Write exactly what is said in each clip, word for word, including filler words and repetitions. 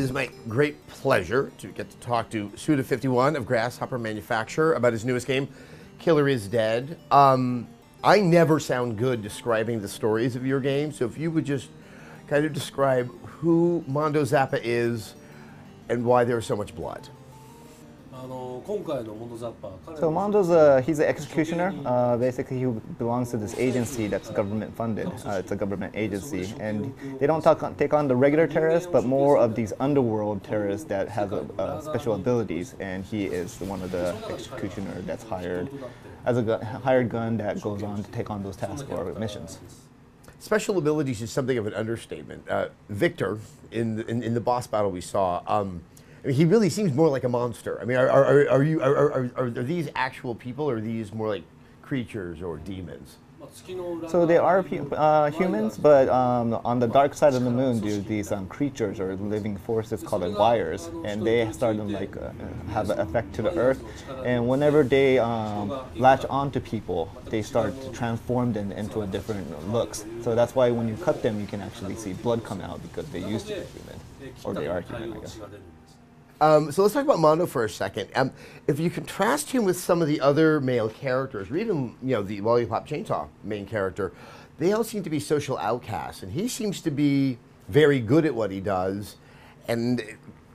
It is my great pleasure to get to talk to Suda fifty-one of Grasshopper Manufacture about his newest game, Killer is Dead. Um, I never sound good describing the stories of your games, so if you would just kind of describe who Mondo Zappa is and why there is so much blood. So Mondo's a, he's an executioner. Uh, basically, he belongs to this agency that's government funded. Uh, it's a government agency, and they don't talk on, take on the regular terrorists, but more of these underworld terrorists that have a, a special abilities. And he is one of the executioner that's hired as a gun, hired gun that goes on to take on those tasks or missions. Special abilities is something of an understatement. Uh, Victor, in the, in, in the boss battle we saw. Um, I mean, he really seems more like a monster. I mean, are, are, are, you, are, are, are these actual people, or are these more like creatures or demons? So they are uh, humans, but um, on the dark side of the moon, there's these um, creatures or living forces called wires, and they start to like uh, have an effect to the earth. And whenever they um, latch onto people, they start to transform them into a different looks. So that's why when you cut them, you can actually see blood come out because they used to be human, or they are human, I guess. Um, so let's talk about Mondo for a second. Um, if you contrast him with some of the other male characters, or even you know the Lollipop Chainsaw main character, they all seem to be social outcasts, and he seems to be very good at what he does, and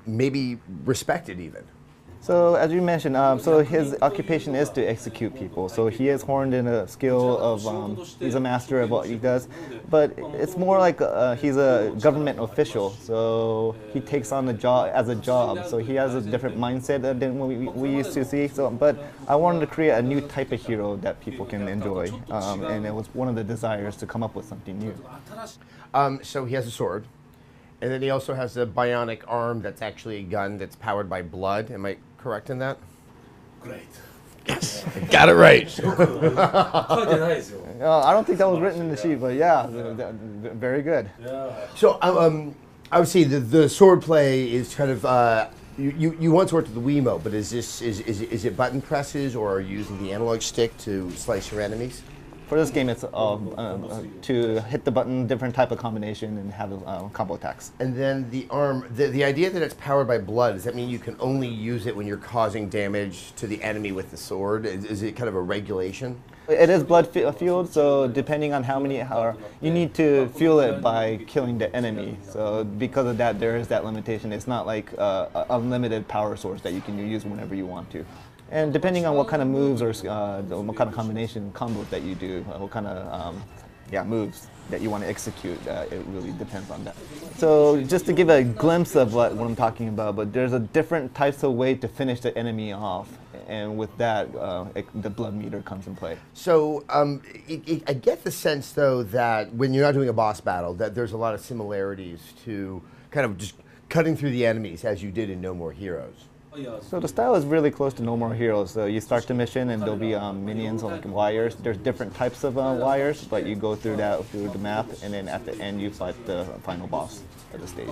maybe respected even. So as you mentioned, um, so his occupation is to execute people. So he is honed in a skill of, um, he's a master of what he does, but it's more like uh, he's a government official. So he takes on the job as a job. So he has a different mindset than what we, we used to see. So, but I wanted to create a new type of hero that people can enjoy. Um, and it was one of the desires to come up with something new. Um, so he has a sword. And then he also has a bionic arm that's actually a gun that's powered by blood. Am I correct in that? Great. Yes, got it right. uh, I don't think that was written in the sheet, but yeah, yeah. Very good. Yeah. So um, obviously the, the sword play is kind of, uh, you, you, you once worked with the Wii mote, but is, this, is, is, is it button presses, or are you using the analog stick to slice your enemies? For this game, it's uh, uh, to hit the button, different type of combination, and have uh, combo attacks. And then the arm, the, the idea that it's powered by blood, does that mean you can only use it when you're causing damage to the enemy with the sword? Is, is it kind of a regulation? It is blood fueled, so depending on how many, how, you need to fuel it by killing the enemy. So because of that, there is that limitation. It's not like uh, an unlimited power source that you can use whenever you want to. And depending on what kind of moves or uh, what kind of combination combos that you do, what kind of um, yeah, moves that you want to execute, uh, it really depends on that. So just to give a glimpse of what, what I'm talking about, but there's a different types of way to finish the enemy off, and with that, uh, it, the blood meter comes in play. So um, it, it, I get the sense, though, that when you're not doing a boss battle, that there's a lot of similarities to kind of just cutting through the enemies as you did in No More Heroes. So the style is really close to No More Heroes. So you start the mission and there'll be um, minions like wires. There's different types of uh, wires, but you go through that through the map, and then at the end you fight the final boss of the stage.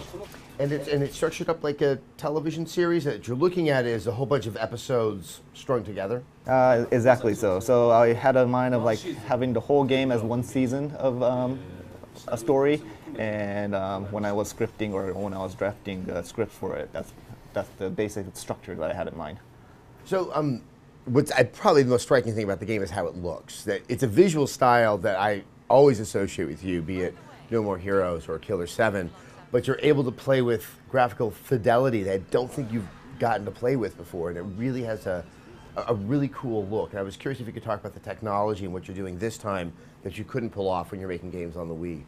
And it's and it's structured up like a television series. That you're looking at is a whole bunch of episodes strung together. Uh, exactly so. So I had a mind of like having the whole game as one season of um, a story. And um, when I was scripting or when I was drafting the script for it, that's. That's the basic structure that I had in mind. So um, what's I, probably the most striking thing about the game is how it looks. That it's a visual style that I always associate with you, be it No More Heroes or Killer seven, but you're able to play with graphical fidelity that I don't think you've gotten to play with before, and it really has a, a really cool look. And I was curious if you could talk about the technology and what you're doing this time that you couldn't pull off when you're making games on the Wii.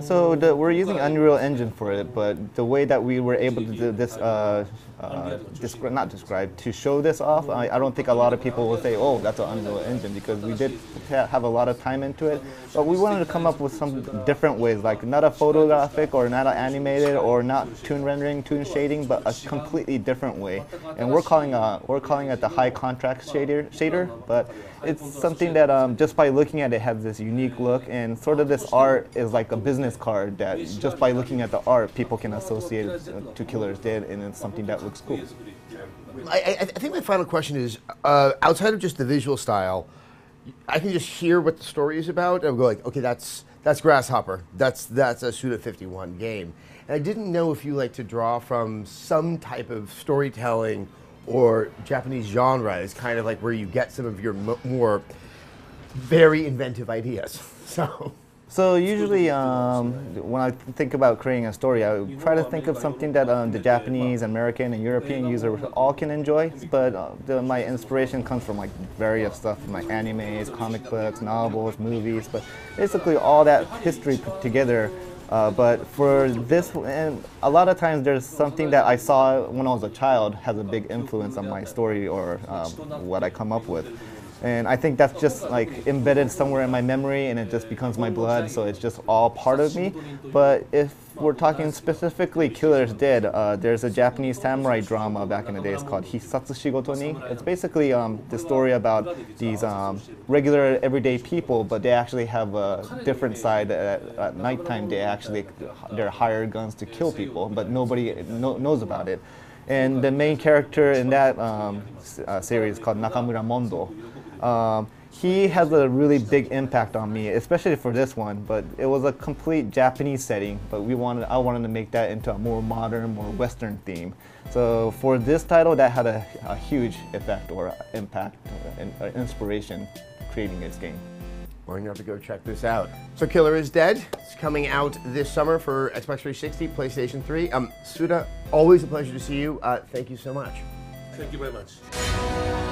So the, we're using Unreal Engine for it, but the way that we were able to do this, uh, uh, descri not describe, to show this off, I, I don't think a lot of people will say, oh, that's an Unreal Engine, because we did have a lot of time into it. But we wanted to come up with some different ways, like not a photographic or not an animated or not tune rendering, tune shading, but a completely different way. And we're calling, a, we're calling it the high contrast shader, shader but it's something that um, just by looking at it has this unique look, and sort of this art is like a business business card that just by looking at the art, people can associate it to Killer is Dead, and it's something that looks cool. I, I, I think my final question is, uh, outside of just the visual style, I can just hear what the story is about, and I'll go like, okay, that's That's Grasshopper. That's that's a Suda fifty-one game. And I didn't know if you like to draw from some type of storytelling or Japanese genre is kind of like where you get some of your m more very inventive ideas. So, so usually um, when I think about creating a story, I try to think of something that um, the Japanese, American, and European users all can enjoy. But uh, the, my inspiration comes from like various stuff, like animes, comic books, novels, movies. But basically all that history put together. Uh, but for this, and a lot of times there's something that I saw when I was a child has a big influence on my story or um, what I come up with. And I think that's just like embedded somewhere in my memory and it just becomes my blood, so it's just all part of me. But if we're talking specifically Killer is Dead, uh, there's a Japanese samurai drama back in the days called Hissatsu Shigoto ni. It's basically um, the story about these um, regular everyday people, but they actually have a different side. At, at nighttime they actually, they're hired guns to kill people, but nobody no, knows about it. And the main character in that um, uh, series is called Nakamura Mondo. Um, he has a really big impact on me, especially for this one, but it was a complete Japanese setting, but we wanted, I wanted to make that into a more modern, more Western theme. So for this title, that had a, a huge effect or impact or inspiration creating this game. Well, you have to go check this out. So Killer is Dead, it's coming out this summer for Xbox three sixty, PlayStation three. Um, Suda, always a pleasure to see you. Uh, thank you so much. Thank you very much.